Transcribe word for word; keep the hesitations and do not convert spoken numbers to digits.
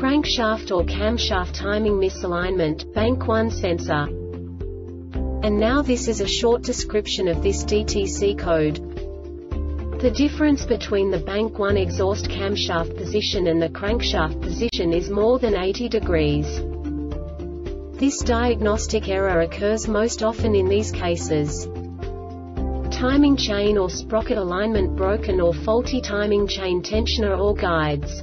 Crankshaft or camshaft timing misalignment, bank one sensor. And now this is a short description of this D T C code. The difference between the bank one exhaust camshaft position and the crankshaft position is more than eighty degrees. This diagnostic error occurs most often in these cases: timing chain or sprocket alignment broken or faulty timing chain tensioner or guides.